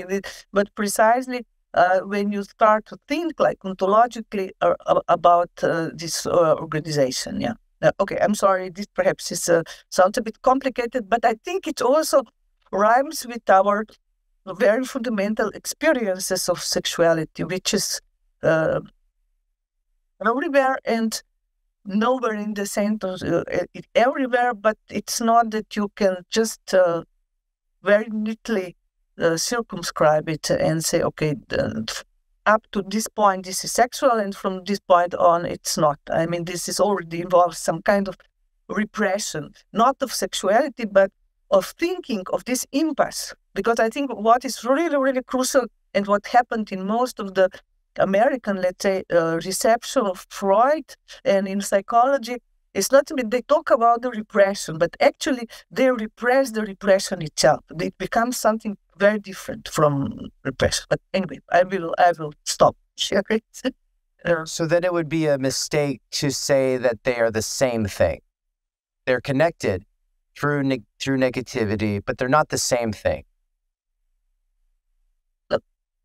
but precisely uh, when you start to think like ontologically or, or, about uh, this uh, organization. Yeah. Uh, okay, I'm sorry, this perhaps is, uh, sounds a bit complicated, but I think it also rhymes with our very fundamental experiences of sexuality, which is uh, everywhere and nowhere in the center, uh, it, everywhere, but it's not that you can just uh, very neatly uh, circumscribe it and say, okay, the, up to this point, this is sexual, and from this point on, it's not. I mean, this is already involves some kind of repression, not of sexuality, but of thinking of this impasse. Because I think what is really, really crucial and what happened in most of the American, let's say, uh, reception of Freud and in psychology is not, they talk about the repression, but actually they repress the repression itself. It becomes something very different from repression. But anyway, I will, I will stop sharing. So then it would be a mistake to say that they are the same thing. They're connected through ne through negativity, but they're not the same thing.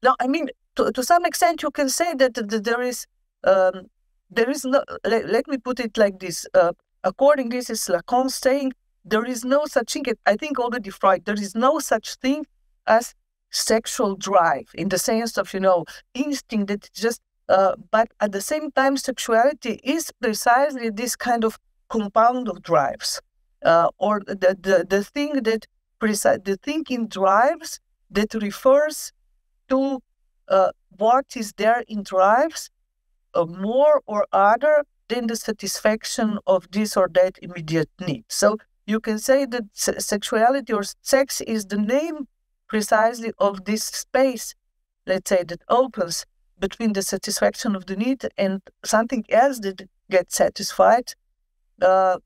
No, I mean, to, to some extent, you can say that, that there is, um, there is no, let, let me put it like this. Uh, according to this is Lacan saying, there is no such thing, I think already Freud, there is no such thing as sexual drive in the sense of, you know, instinct that just, uh, but at the same time, sexuality is precisely this kind of compound of drives, uh, or the, the, the thing that, the thing in drives that refers to uh, what is there in drives, uh, more or other than the satisfaction of this or that immediate need. So you can say that sexuality or sex is the name precisely of this space, let's say, that opens between the satisfaction of the need and something else that gets satisfied uh,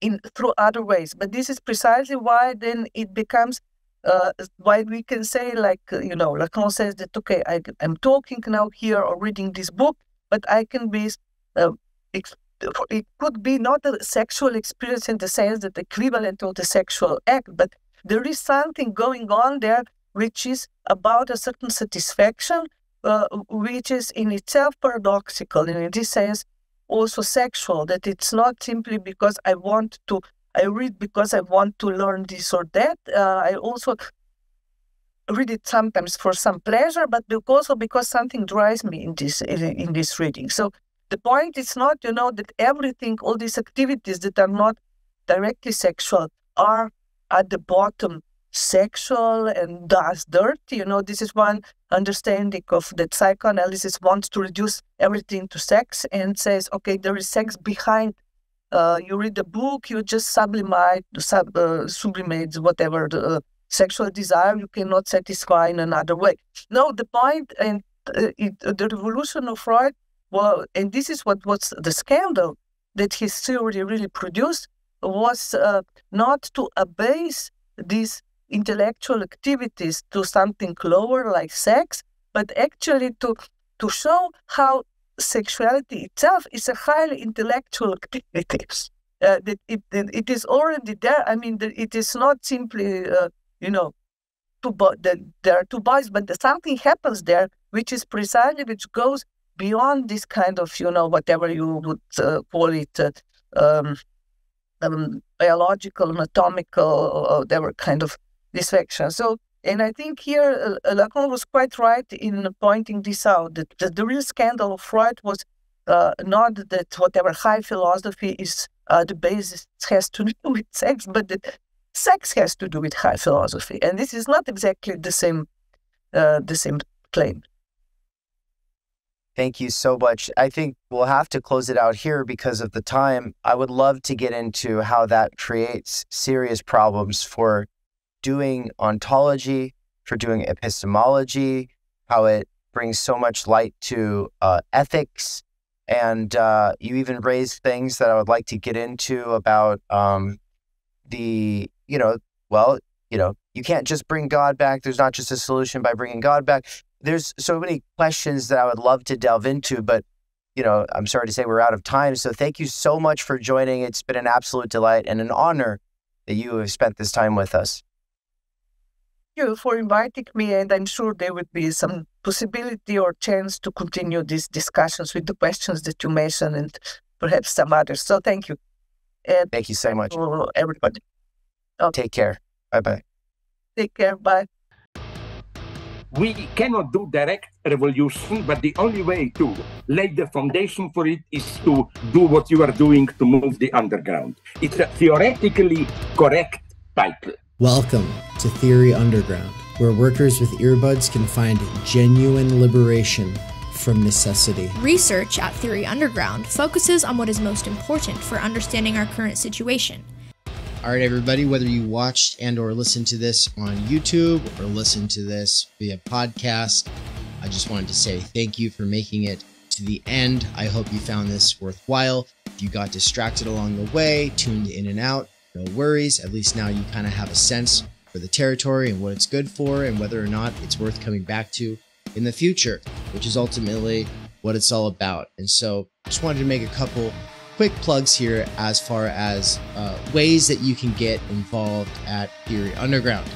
in through other ways. But this is precisely why then it becomes, uh, why we can say, like, you know, Lacan says that, okay, I, I'm talking now here or reading this book, but I can be, uh, it, it could be not a sexual experience in the sense that equivalent of the sexual act, but there is something going on there which is about a certain satisfaction, uh, which is in itself paradoxical, and in this sense also sexual, that it's not simply because I want to, I read because I want to learn this or that. Uh, I also read it sometimes for some pleasure, but also because something drives me in this, in, in this reading. So the point is not, you know, that everything, all these activities that are not directly sexual are at the bottom sexual and thus dirty. You know, this is one understanding of that psychoanalysis wants to reduce everything to sex and says, okay, there is sex behind. Uh, you read the book, you just sublimate, sub, uh, sublimate whatever the uh, sexual desire you cannot satisfy in another way. No, the point and uh, it, the revolution of Freud, well, and this is what was the scandal that his theory really produced, was uh, not to abase these intellectual activities to something lower like sex, but actually to, to show how sexuality itself is a highly intellectual activity. Uh, that it, it is already there. I mean, it is not simply, uh, you know, two bo- the, there are two bodies, but something happens there which is precisely, which goes beyond this kind of, you know, whatever you would uh, call it, uh, um, Um, biological, anatomical, or whatever kind of dysfunction. So, and I think here uh, Lacan was quite right in pointing this out, that, that the real scandal of Freud was uh, not that whatever high philosophy is uh, the basis has to do with sex, but that sex has to do with high philosophy. And this is not exactly the same, uh, the same claim. Thank you so much. I think we'll have to close it out here because of the time. I would love to get into how that creates serious problems for doing ontology, for doing epistemology, how it brings so much light to uh, ethics. And uh, you even raised things that I would like to get into about um, the, you know, well, you know, you can't just bring God back. There's not just a solution by bringing God back. There's so many questions that I would love to delve into, but, you know, I'm sorry to say we're out of time. So thank you so much for joining. It's been an absolute delight and an honor that you have spent this time with us. Thank you for inviting me, and I'm sure there would be some possibility or chance to continue these discussions with the questions that you mentioned and perhaps some others. So thank you. And thank you so much. Everybody. Okay. Take care. Bye-bye. Take care. Bye. We cannot do direct revolution, but the only way to lay the foundation for it is to do what you are doing to move the underground. It's a theoretically correct title. Welcome to Theory Underground, where workers with earbuds can find genuine liberation from necessity. Research at Theory Underground focuses on what is most important for understanding our current situation. All right, everybody, whether you watched and or listened to this on YouTube or listened to this via podcast, I just wanted to say thank you for making it to the end. I hope you found this worthwhile. If you got distracted along the way, tuned in and out, no worries. At least now you kind of have a sense for the territory and what it's good for and whether or not it's worth coming back to in the future, which is ultimately what it's all about. And so I just wanted to make a couple quick plugs here as far as uh, ways that you can get involved at Theory Underground.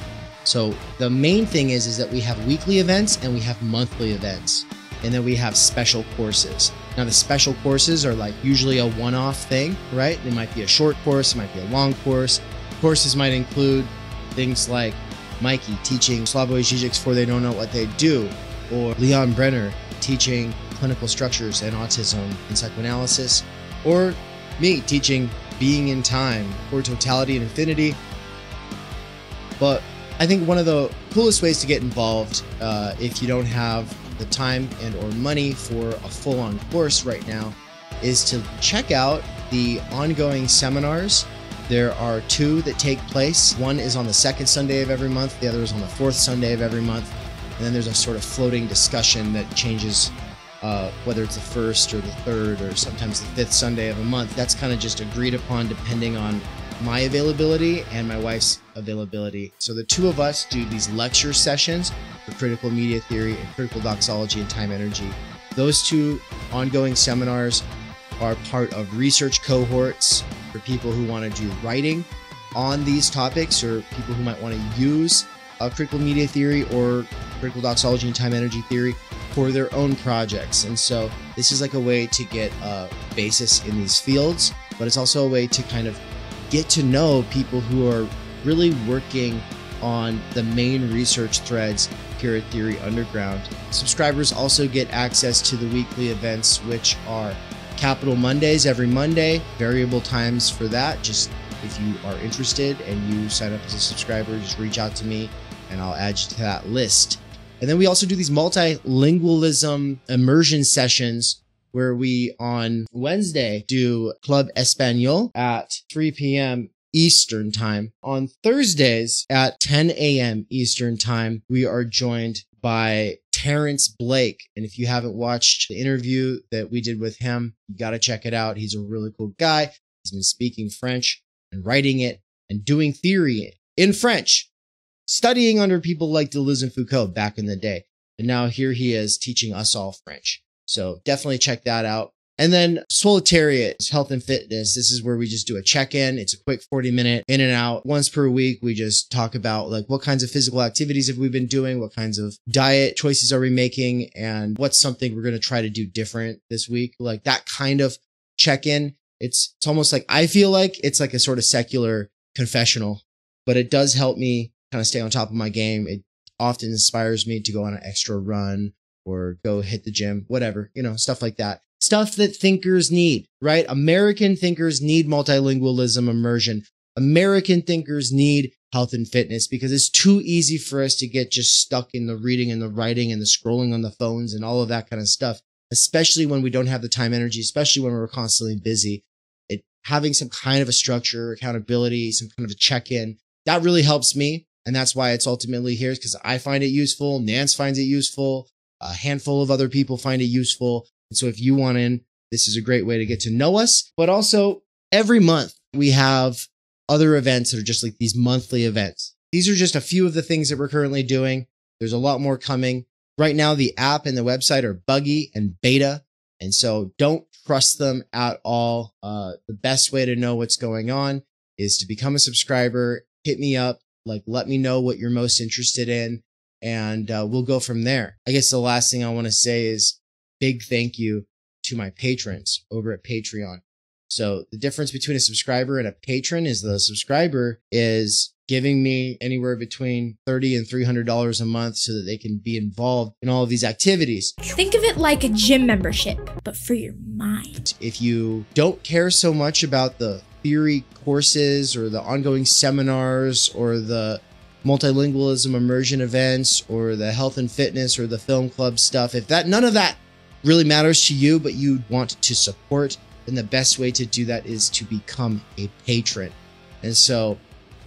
So the main thing is, is that we have weekly events and we have monthly events, and then we have special courses. Now the special courses are like usually a one-off thing, right? They might be a short course, it might be a long course. Courses might include things like Mikey teaching Slavoj Žižek's For They Don't Know What They Do, or Leon Brenner teaching clinical structures and autism and psychoanalysis, or me teaching Being in Time or Totality and Infinity. But I think one of the coolest ways to get involved, uh, if you don't have the time and or money for a full-on course right now, is to check out the ongoing seminars. There are two that take place. One is on the second Sunday of every month. The other is on the fourth Sunday of every month. And then there's a sort of floating discussion that changes uh, whether it's the first or the third or sometimes the fifth Sunday of a month. That's kind of just agreed upon depending on my availability and my wife's availability. So the two of us do these lecture sessions for critical media theory and critical doxology and time energy. Those two ongoing seminars are part of research cohorts for people who want to do writing on these topics or people who might want to use uh, critical media theory or critical doxology and time energy theory for their own projects. And so this is like a way to get a basis in these fields, but it's also a way to kind of get to know people who are really working on the main research threads here at Theory Underground. Subscribers also get access to the weekly events, which are Capital Mondays every Monday, variable times for that. Just if you are interested and you sign up as a subscriber, just reach out to me and I'll add you to that list. And then we also do these multilingualism immersion sessions where we, on Wednesday, do Club Espanol at three p m Eastern Time. On Thursdays at ten a m Eastern Time, we are joined by Terence Blake. And if you haven't watched the interview that we did with him, you got to check it out. He's a really cool guy. He's been speaking French and writing it and doing theory in French, studying under people like Deleuze and Foucault back in the day. And now here he is teaching us all French. So definitely check that out. And then Solitariat is health and fitness. This is where we just do a check-in. It's a quick forty minute in and out. Once per week, we just talk about like what kinds of physical activities have we been doing? What kinds of diet choices are we making? And what's something we're going to try to do different this week? Like that kind of check-in. It's, it's almost like, I feel like it's like a sort of secular confessional, but it does help me kind of stay on top of my game. It often inspires me to go on an extra run or go hit the gym, whatever, you know, stuff like that. Stuff that thinkers need, right? American thinkers need multilingualism immersion. American thinkers need health and fitness because it's too easy for us to get just stuck in the reading and the writing and the scrolling on the phones and all of that kind of stuff, especially when we don't have the time energy, especially when we're constantly busy. It, having some kind of a structure, accountability, some kind of a check-in, that really helps me. And that's why it's ultimately here, because I find it useful. Nance finds it useful. A handful of other people find it useful. And so if you want in, this is a great way to get to know us. But also every month we have other events that are just like these monthly events. These are just a few of the things that we're currently doing. There's a lot more coming. Right now, the app and the website are buggy and beta. And so don't trust them at all. Uh, the best way to know what's going on is to become a subscriber, hit me up, like let me know what you're most interested in. And uh, we'll go from there. I guess the last thing I want to say is big thank you to my patrons over at Patreon. So the difference between a subscriber and a patron is the subscriber is giving me anywhere between thirty and three hundred dollars a month so that they can be involved in all of these activities. Think of it like a gym membership, but for your mind. If you don't care so much about the theory courses or the ongoing seminars or the multilingualism immersion events or the health and fitness or the film club stuff, if that none of that really matters to you but you want to support, then the best way to do that is to become a patron. And so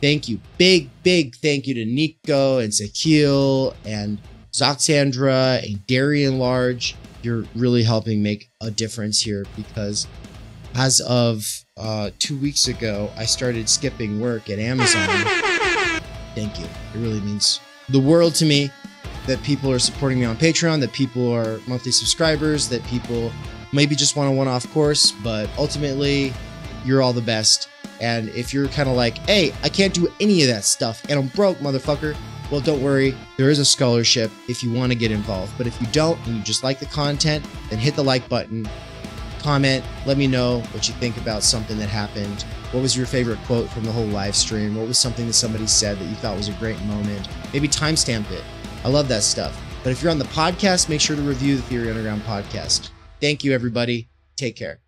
thank you, big big thank you to Nico and Zakhil and Zoxandra and Darian Large. You're really helping make a difference here, because as of uh two weeks ago I started skipping work at Amazon. Thank you. It really means the world to me that people are supporting me on Patreon, that people are monthly subscribers, that people maybe just want a one-off course, but ultimately you're all the best. And if you're kind of like, hey, I can't do any of that stuff and I'm broke, motherfucker, well, don't worry. There is a scholarship if you want to get involved. But if you don't and you just like the content, then hit the like button, comment, let me know what you think about something that happened. What was your favorite quote from the whole live stream? What was something that somebody said that you thought was a great moment? Maybe timestamp it. I love that stuff. But if you're on the podcast, make sure to review the Theory Underground podcast. Thank you, everybody. Take care.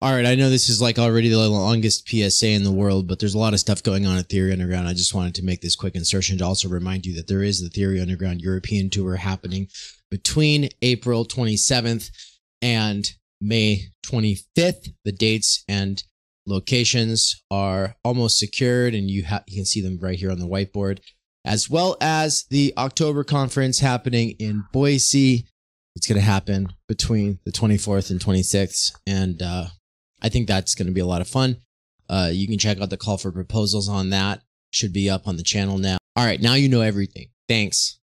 All right. I know this is like already the longest P S A in the world, but there's a lot of stuff going on at Theory Underground. I just wanted to make this quick insertion to also remind you that there is the Theory Underground European tour happening between April twenty-seventh and May twenty-fifth. The dates and locations are almost secured, and you, ha you can see them right here on the whiteboard, as well as the October conference happening in Boise. It's going to happen between the twenty-fourth and twenty-sixth, and uh, I think that's going to be a lot of fun. Uh, you can check out the call for proposals on that. Should be up on the channel now. All right, now you know everything. Thanks.